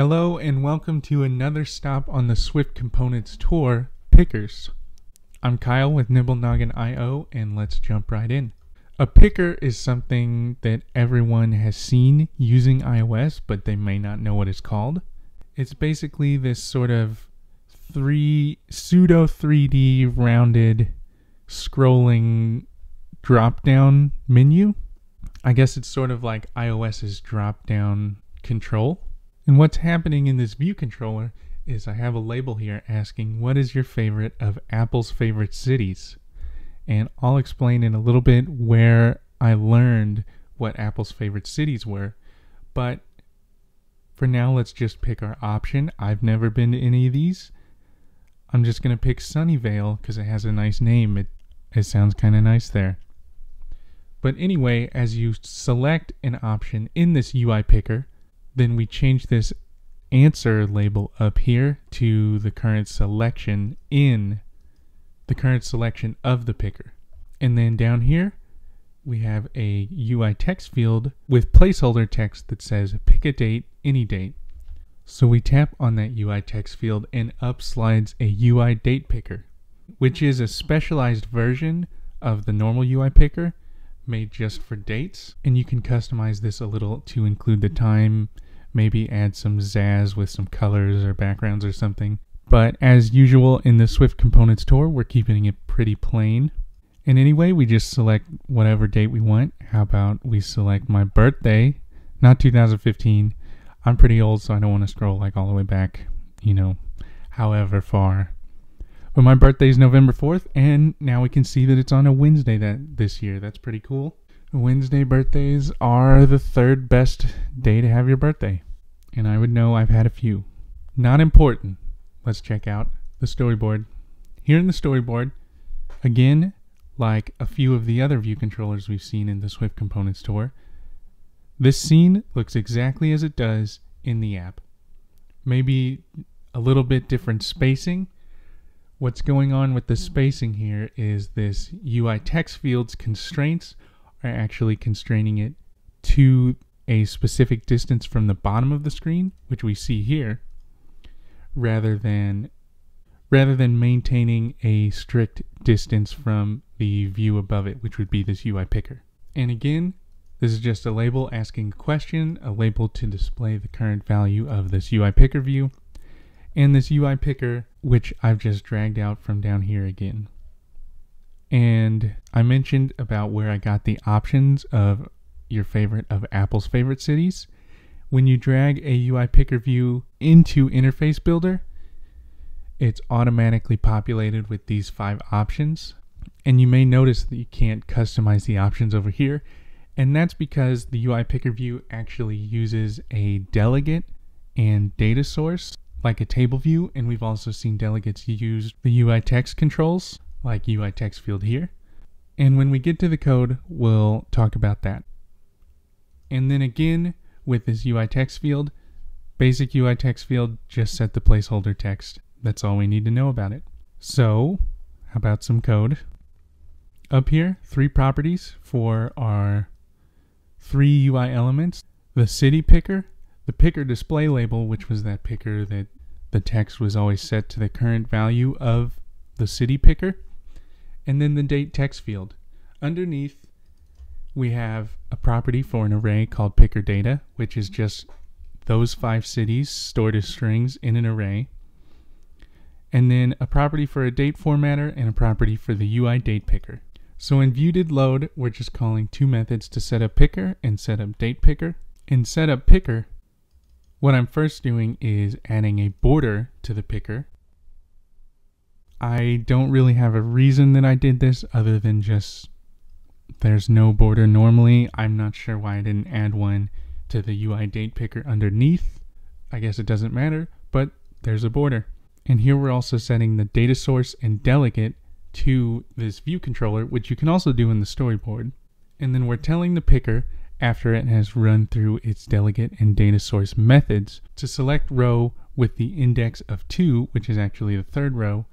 Hello and welcome to another stop on the Swift Components Tour, Pickers. I'm Kyle with NibbleNoggin.io and let's jump right in. A picker is something that everyone has seen using iOS, but they may not know what it's called. It's basically this sort of pseudo 3D rounded scrolling drop-down menu. I guess it's sort of like iOS's drop-down control. And what's happening in this view controller is I have a label here asking, what is your favorite of Apple's favorite cities? And I'll explain in a little bit where I learned what Apple's favorite cities were. But for now, let's just pick our option. I've never been to any of these. I'm just going to pick Sunnyvale because it has a nice name. It sounds kind of nice there. But anyway, as you select an option in this UI picker, then we change this answer label up here to the current selection in the current selection of the picker. And then down here, we have a UI text field with placeholder text that says pick a date, any date. So we tap on that UI text field and up slides a UI date picker, which is a specialized version of the normal UI picker made just for dates. And you can customize this a little to include the time, maybe add some zazz with some colors or backgrounds or something. But as usual in the Swift Components Tour, we're keeping it pretty plain. And anyway, we just select whatever date we want. How about we select my birthday, not 2015. I'm pretty old, so I don't want to scroll like all the way back, you know, however far. But my birthday is November 4th, and now we can see that it's on a Wednesday this year. That's pretty cool. Wednesday birthdays are the third best day to have your birthday. And I would know, I've had a few. Not important. Let's check out the storyboard. Here in the storyboard, again, like a few of the other view controllers we've seen in the Swift Components Tour, this scene looks exactly as it does in the app. Maybe a little bit different spacing. What's going on with the spacing here is this UI text field's constraints are actually constraining it to a specific distance from the bottom of the screen, which we see here, rather than maintaining a strict distance from the view above it, which would be this UI picker. And again, this is just a label asking a question, a label to display the current value of this UI picker view, and this UI picker, which I've just dragged out from down here again. And I mentioned about where I got the options of your favorite of Apple's favorite cities. When you drag a UI picker view into Interface Builder, it's automatically populated with these 5 options. And you may notice that you can't customize the options over here. And that's because the UI picker view actually uses a delegate and data source, like a table view, and we've also seen delegates use the UI text controls, like UI text field here. And when we get to the code, we'll talk about that. And then again, with this UI text field, basic UI text field, just set the placeholder text. That's all we need to know about it. So, how about some code? Up here, 3 properties for our 3 UI elements, the city picker, the picker display label, which was that picker that the text was always set to the current value of the city picker, and then the date text field. Underneath, we have a property for an array called picker data, which is just those 5 cities stored as strings in an array, and then a property for a date formatter and a property for the UI date picker. So in viewDidLoad, we're just calling 2 methods to set up picker and set up date picker. In setup picker, what I'm first doing is adding a border to the picker. I don't really have a reason that I did this other than just there's no border normally. I'm not sure why I didn't add one to the UI date picker underneath. I guess it doesn't matter, but there's a border. And here we're also setting the data source and delegate to this view controller, which you can also do in the storyboard. And then we're telling the picker, after it has run through its delegate and data source methods, to select row with the index of 2, which is actually the 3rd row,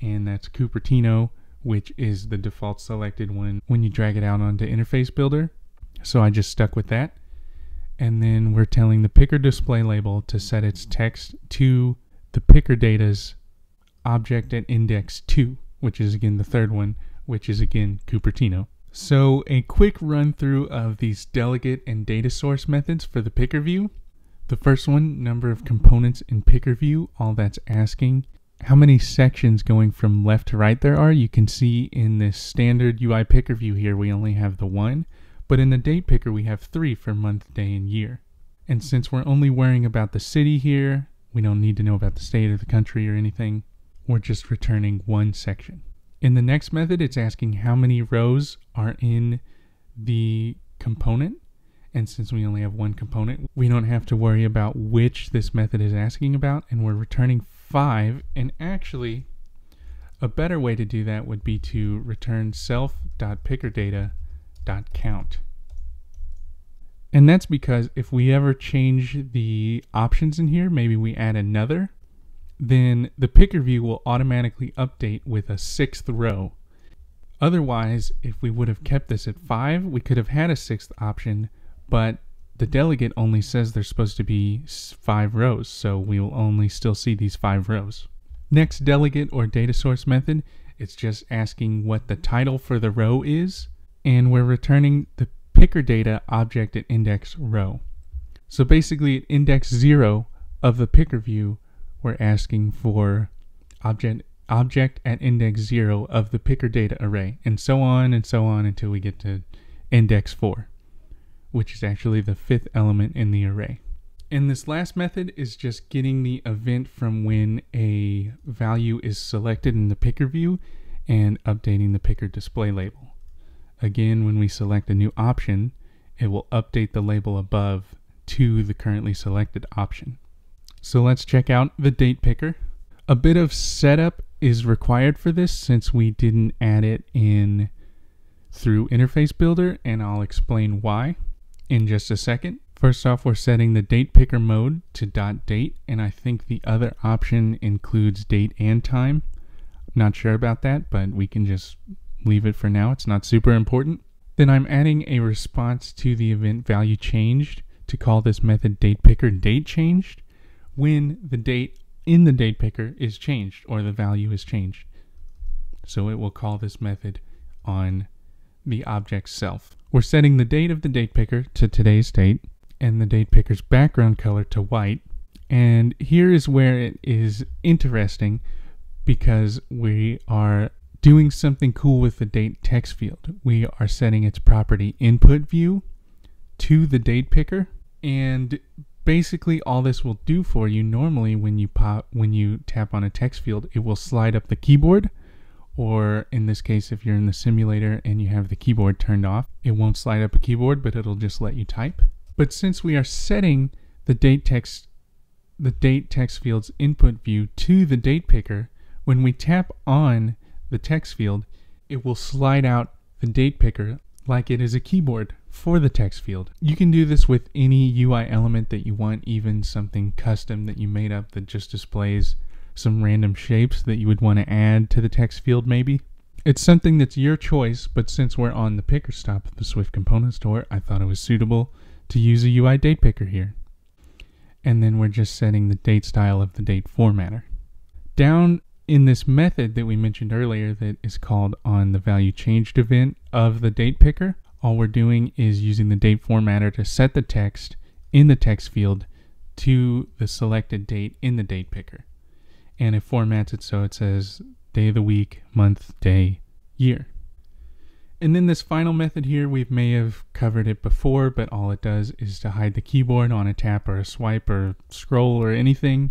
and that's Cupertino, which is the default selected one when you drag it out onto Interface Builder. So I just stuck with that. and then we're telling the picker display label to set its text to the picker data's object at index 2, which is again the third one, which is again Cupertino. So a quick run through of these delegate and data source methods for the picker view. The first one, number of components in picker view, all that's asking how many sections going from left to right there are. You can see in this standard UI picker view here we only have the one, but in the date picker we have 3 for month, day, and year. And since we're only worrying about the city here, we don't need to know about the state or the country or anything. We're just returning one section. In the next method, it's asking how many rows are in the component. And since we only have one component, we don't have to worry about which this method is asking about, and we're returning 5. And actually, a better way to do that would be to return self.pickerdata.count. And that's because if we ever change the options in here, maybe we add another, then the picker view will automatically update with a 6th row. Otherwise, if we would have kept this at 5, we could have had a 6th option, but the delegate only says there's supposed to be 5 rows, so we will only still see these 5 rows. Next delegate or data source method, it's just asking what the title for the row is, and we're returning the picker data object at index row. So basically at index 0 of the picker view, we're asking for object at index 0 of the picker data array, and so on until we get to index 4, which is actually the 5th element in the array. And this last method is just getting the event from when a value is selected in the picker view and updating the picker display label. Again, when we select a new option, it will update the label above to the currently selected option. So let's check out the date picker. A bit of setup is required for this since we didn't add it in through Interface Builder, and I'll explain why in just a second. First off, we're setting the date picker mode to .date, and I think the other option includes date and time. I'm not sure about that, but we can just leave it for now. It's not super important. Then I'm adding a response to the event value changed to call this method date picker date changed when the date in the date picker is changed or the value is changed. So it will call this method on the object self. We're setting the date of the date picker to today's date and the date picker's background color to white. And here is where it is interesting because we are doing something cool with the date text field. We are setting its property input view to the date picker, and basically all this will do for you normally when you tap on a text field, it will slide up the keyboard, or in this case if you're in the simulator and you have the keyboard turned off, it won't slide up a keyboard, but it'll just let you type. But since we are setting the date text field's input view to the date picker, when we tap on the text field, it will slide out the date picker like it is a keyboard for the text field. You can do this with any UI element that you want, even something custom that you made up that just displays some random shapes that you would want to add to the text field maybe. It's something that's your choice, but since we're on the picker stop at the Swift Components Tour, I thought it was suitable to use a UI date picker here. And then we're just setting the date style of the date formatter. Down in this method that we mentioned earlier that is called on the value changed event of the date picker, all we're doing is using the date formatter to set the text in the text field to the selected date in the date picker. And it formats it so it says day of the week, month, day, year. And then this final method here, we may have covered it before, but all it does is to hide the keyboard on a tap or a swipe or scroll or anything.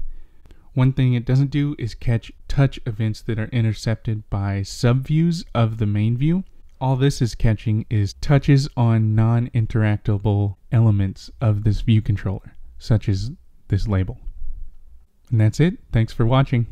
One thing it doesn't do is catch touch events that are intercepted by subviews of the main view. All this is catching is touches on non-interactable elements of this view controller, such as this label. And that's it. Thanks for watching.